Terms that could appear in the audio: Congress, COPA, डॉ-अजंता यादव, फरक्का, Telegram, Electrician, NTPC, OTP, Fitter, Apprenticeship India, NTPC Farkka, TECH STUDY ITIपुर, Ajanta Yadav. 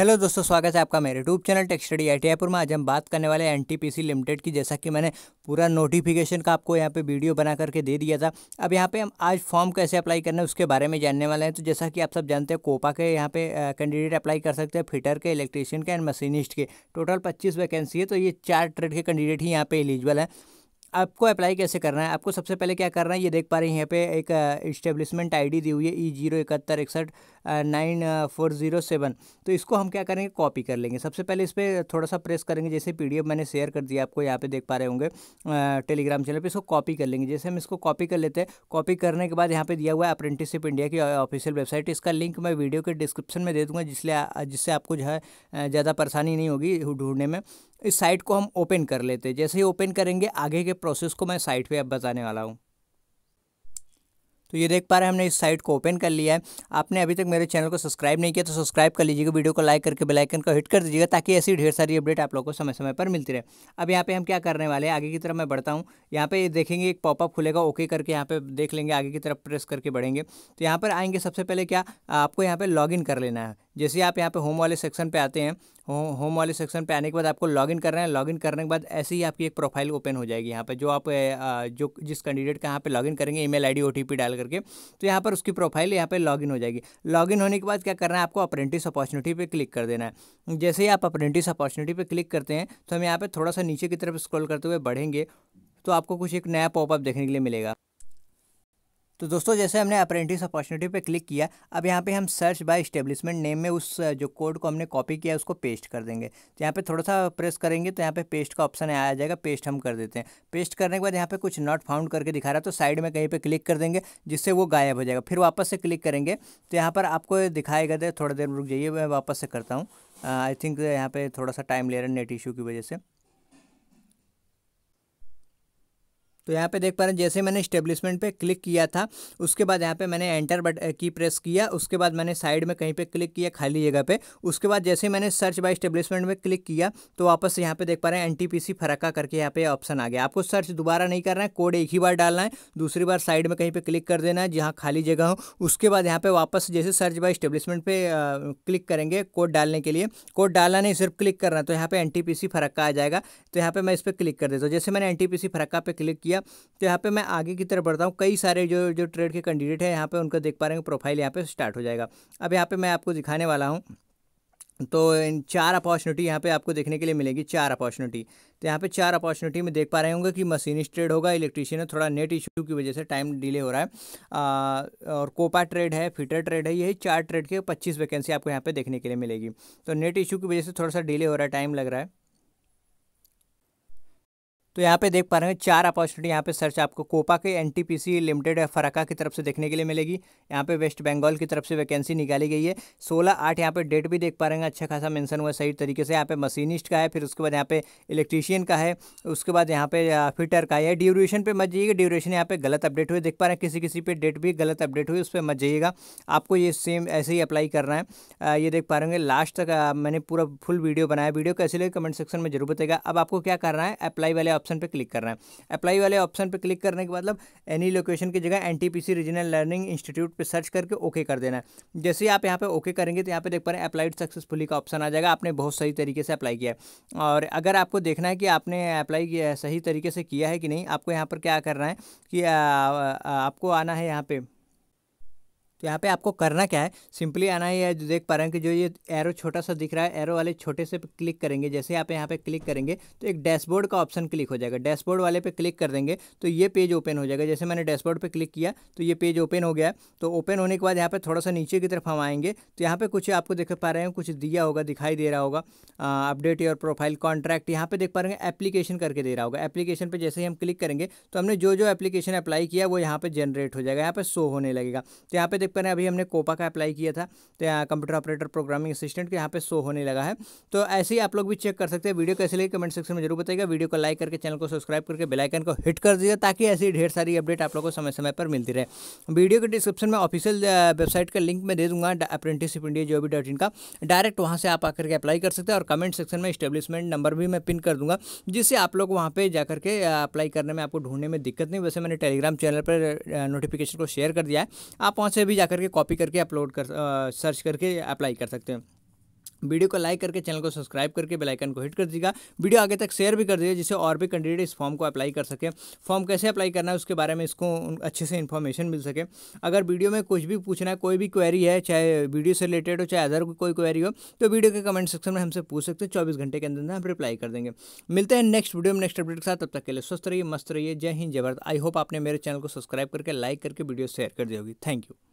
Hello दोस्तों, स्वागत है आपका मेरे यूट्यूब चैनल टेक स्टडी आईटीआईपुर में। आज हम बात करने वाले हैं एनटीपीसी लिमिटेड की। जैसा कि मैंने पूरा नोटिफिकेशन का आपको यहाँ पे वीडियो बना करके दे दिया था। अब यहाँ पे हम आज फॉर्म कैसे अप्लाई करना है उसके बारे में जानने वाले हैं। तो जैसा कि आप सब जानते हैं, कोपा के यहाँ पे कैंडिडेट अप्लाई कर सकते हैं, फिटर के, इलेक्ट्रीशियन के एंड मशीनिस्ट के। टोटल 25 वैकेंसी है। तो ये 4 ट्रेड के कैंडिडेट ही यहाँ पर एलिजिबल हैं। आपको अप्लाई कैसे करना है? आपको सबसे पहले क्या करना है, ये देख पा रहे हैं यहाँ पे एक इस्टेब्लिशमेंट आईडी दी हुई है E07161 9407। तो इसको हम क्या करेंगे, कॉपी कर लेंगे। सबसे पहले इस पर थोड़ा सा प्रेस करेंगे। जैसे PDF मैंने शेयर कर दिया, आपको यहाँ पे देख पा रहे होंगे टेलीग्राम चैनल पे। इसको कॉपी कर लेंगे। जैसे हम इसको कॉपी कर लेते हैं, कॉपी करने के बाद यहाँ पर दिया हुआ है अप्रेंटिसशिप इंडिया की ऑफिशियल वेबसाइट। इसका लिंक मैं वीडियो के डिस्क्रिप्शन में दे दूँगा, जिससे आपको जो है ज़्यादा परेशानी नहीं होगी ढूंढने में। इस साइट को हम ओपन कर लेते हैं। जैसे ही ओपन करेंगे, आगे के प्रोसेस को मैं साइट पे अब बताने वाला हूँ। तो ये देख पा रहे हैं, हमने इस साइट को ओपन कर लिया है। आपने अभी तक मेरे चैनल को सब्सक्राइब नहीं किया तो सब्सक्राइब कर लीजिएगा, वीडियो को लाइक करके बेल आइकन को हिट कर दीजिएगा, ताकि ऐसी ढेर सारी अपडेट आप लोगों को समय समय पर मिलती रहे। अब यहाँ पे हम क्या करने वाले हैं, आगे की तरफ मैं बढ़ता हूँ। यहाँ पे देखेंगे एक पॉपअप खुलेगा, ओके करके यहाँ पे देख लेंगे। आगे की तरफ प्रेस करके बढ़ेंगे तो यहाँ पर आएंगे। सबसे पहले क्या, आपको यहाँ पर लॉगिन कर लेना है। जैसे आप यहाँ पे होम वाले सेक्शन पे आते हैं, होम वाले सेक्शन पे आने के बाद आपको लॉगिन करना है। लॉगिन करने के बाद ऐसे ही आपकी एक प्रोफाइल ओपन हो जाएगी। यहाँ पे जो आप जिस कैंडिडेट का यहाँ पे लॉगिन करेंगे, ईमेल आईडी OTP डाल करके, तो यहाँ पर उसकी प्रोफाइल यहाँ पे लॉगिन हो जाएगी। लॉगिन होने के बाद क्या करना है, आपको अप्रेंटिस अपॉर्चुनिटी पर क्लिक कर देना है। जैसे ही आप अप्रेंटिस अपॉर्चुनिटी पर क्लिक करते हैं तो हम यहाँ पर थोड़ा सा नीचे की तरफ स्क्रॉल करते हुए बढ़ेंगे तो आपको कुछ एक नया पॉपअप देखने के लिए मिलेगा। तो दोस्तों, जैसे हमने अप्रेंटिस अपॉर्चुनिटी पे क्लिक किया, अब यहाँ पे हम सर्च बाय एस्टेब्लिशमेंट नेम में उस जो कोड को हमने कॉपी किया उसको पेस्ट कर देंगे। तो यहाँ पे थोड़ा सा प्रेस करेंगे तो यहाँ पे पेस्ट का ऑप्शन आ जाएगा। पेस्ट हम कर देते हैं। पेस्ट करने के बाद यहाँ पे कुछ नॉट फाउंड करके दिखा रहा है, तो साइड में कहीं पर क्लिक कर देंगे जिससे वो गायब हो जाएगा। फिर वापस से क्लिक करेंगे तो यहाँ पर आपको दिखाएगा। थोड़ा देर रुक जाइए, मैं वापस से करता हूँ। आई थिंक यहाँ पर थोड़ा सा टाइम ले रहा है नेट इशू की वजह से। तो यहाँ पे देख पा रहे हैं, जैसे मैंने एस्टेब्लिशमेंट पे क्लिक किया था, उसके बाद यहाँ पे मैंने एंटर बटन की प्रेस किया, उसके बाद मैंने साइड में कहीं पे क्लिक किया खाली जगह पे। उसके बाद जैसे मैंने सर्च बाय एस्टेब्लिशमेंट में क्लिक किया तो वापस यहाँ पे देख पा रहे हैं NTPC फरक्का करके यहाँ पे ऑप्शन आ गया। आपको सर्च दोबारा नहीं करना है, कोड एक ही बार डालना है। दूसरी बार साइड में कहीं पर क्लिक कर देना है जहाँ खाली जगह हो। उसके बाद यहाँ पर वापस जैसे सर्च बाय एस्टेब्लिशमेंट पर क्लिक करेंगे कोड डालने के लिए। कोड डालना नहीं, सिर्फ क्लिक करना। तो यहाँ पर NTPC फरक्का आ जाएगा। तो यहाँ पर मैं इस पर क्लिक कर देता हूँ। जैसे मैंने NTPC फरक्का पर क्लिक तो यहाँ पे मैं आगे की तरफ बढ़ता हूँ। कई सारे जो ट्रेड के कैंडिडेट हैं यहाँ पे, उनका देख पा रहे हैं प्रोफाइल यहाँ पे स्टार्ट हो जाएगा। अब यहाँ पे मैं आपको दिखाने वाला हूँ। तो इन 4 अपॉर्चुनिटी यहाँ पे आपको देखने के लिए मिलेगी, 4 अपॉर्चुनिटी। तो यहाँ पे 4 अपॉर्चुनिटी में देख पा रहे होंगे कि मशीनिस्ट ट्रेड होगा, इलेक्ट्रीशियन है, थोड़ा नेट इशू की वजह से टाइम डिले हो रहा है, और कोपा ट्रेड है, फिटर ट्रेड है। यही 4 ट्रेड के 25 वैकेंसी आपको यहाँ पर देखने के लिए मिलेगी। तो नेट इशू की वजह से थोड़ा सा डिले हो रहा है, टाइम लग रहा है। तो यहाँ पे देख पा रहे हैं 4 अपॉर्चुनिटी यहाँ पे सर्च आपको कोपा के NTPC लिमिटेड फरक्का की तरफ से देखने के लिए मिलेगी। यहाँ पे वेस्ट बंगाल की तरफ से वैकेंसी निकाली गई है 16/8। यहाँ पे डेट भी देख पा रहे हैं, अच्छा खासा मेंशन हुआ है सही तरीके से। यहाँ पे मशीनिस्ट का है, फिर उसके बाद यहाँ पे इलेक्ट्रीशियन का है, उसके बाद यहाँ पे फिटर का है। ड्यूरेशन पर मत जाइएगा, ड्यूरेशन यहाँ पे गलत अपडेट हुए देख पा रहे हैं, किसी पे डेट भी गलत अपडेट हुई, उस पर मत जाइएगा। आपको ये सेम ऐसे ही अप्लाई करना है। ये देख पा रहे हैं लास्ट तक मैंने पूरा फुल वीडियो बनाया। वीडियो कैसे लगे कमेंट सेक्शन में जरूर बताएगा। अब आपको क्या करना है, अप्लाई वाले ऑप्शन पे क्लिक करना है। अप्लाई वाले ऑप्शन पे क्लिक करने के मतलब एनी लोकेशन की जगह NTPC रीजनल लर्निंग इंस्टीट्यूट पे सर्च करके ओके कर देना है। जैसे ही आप यहाँ पे ओके करेंगे तो यहाँ पे देख पा रहे हैं अप्लाइड सक्सेसफुली का ऑप्शन आ जाएगा। आपने बहुत सही तरीके से अप्लाई किया है, और अगर आपको देखना है कि आपने अप्लाई किया है सही तरीके से किया है कि नहीं, आपको यहाँ पर क्या करना है कि आपको आना है यहाँ पर। तो यहाँ पे आपको करना क्या है, सिंपली आना है, देख पा रहे हैं कि जो ये एरो छोटा सा दिख रहा है, एरो वाले छोटे से पे क्लिक करेंगे। जैसे आप यहाँ पे क्लिक करेंगे तो एक डैशबोर्ड का ऑप्शन क्लिक हो जाएगा। डैशबोर्ड वाले पे क्लिक कर देंगे तो ये पेज ओपन हो जाएगा। जैसे मैंने डैशबोर्ड पे क्लिक किया तो ये पेज ओपन हो गया। तो ओपन होने के बाद यहाँ पर थोड़ा सा नीचे की तरफ हम आएंगे तो यहाँ पर कुछ आपको देख पा रहे हैं, कुछ दिया होगा, दिखाई दे रहा होगा, अपडेट योर प्रोफाइल, कॉन्ट्रैक्ट। यहाँ पर देख पा रहे हैं एप्लीकेशन करके दे रहा होगा। एप्लीकेशन पर जैसे ही हम क्लिक करेंगे तो हमने जो जो एप्लीकेशन अप्लाई किया वो यहाँ पर जनरेट हो जाएगा, यहाँ पर शो होने लगेगा। तो यहाँ पर पर अभी हमने कोपा का अप्लाई किया था, तो यहाँ कंप्यूटर ऑपरेटर प्रोग्रामिंग असिस्टेंट के यहाँ पे शो होने लगा है। तो ऐसे ही आप लोग भी चेक कर सकते हैं। वीडियो कैसे लगे कमेंट सेक्शन में जरूर बताइएगा। वीडियो को लाइक करके चैनल को सब्सक्राइब करके बेल आइकन को हिट कर दीजिएगा, ताकि ऐसी ढेर सारी अपडेट आप लोग को समय समय पर मिलती रहे। वीडियो के डिस्क्रिप्शन में ऑफिशियल वेबसाइट का लिंक मैं दे दूँगा, अप्रेंटिसशिप इंडिया job.in का। डायरेक्ट वहाँ से आप आकर के अप्लाई कर सकते हैं, और कमेंट सेक्शन में एस्टेब्लिशमेंट नंबर भी मैं पिन कर दूँगा, जिससे आप लोग वहाँ पर जाकर के अप्लाई करने में आपको ढूंढने में दिक्कत नहीं। वैसे मैंने टेलीग्राम चैनल पर नोटिफिकेशन को शेयर कर दिया है, आप वहाँ से भी जाकर के कॉपी करके अपलोड कर सर्च करके अप्लाई कर सकते हैं। वीडियो को लाइक करके चैनल को सब्सक्राइब करके बेल आइकन को हिट कर दीजिएगा। वीडियो आगे तक शेयर भी कर दीजिए जिससे और भी कैंडिडेट इस फॉर्म को अप्लाई कर सके। फॉर्म कैसे अप्लाई करना है उसके बारे में इसको अच्छे से इन्फॉर्मेशन मिल सके। अगर वीडियो में कुछ भी पूछना है, कोई भी क्वेरी है, चाहे वीडियो से रिलेटेड हो चाहे अदर कोई क्वेरी हो, तो वीडियो के कमेंट सेक्शन में हमसे पूछ सकते हैं। 24 घंटे के अंदर हम रिप्लाई कर देंगे। मिलते हैं नेक्स्ट वीडियो में नेक्स्ट अपडेट के साथ। तब तक के लिए स्वस्थ रहिए, मस्त रहिए। जय हिंद, जय भारत। आई होप आपने मेरे चैनल को सब्सक्राइब करके लाइक करके वीडियो शेयर कर दी होगी। Thank you.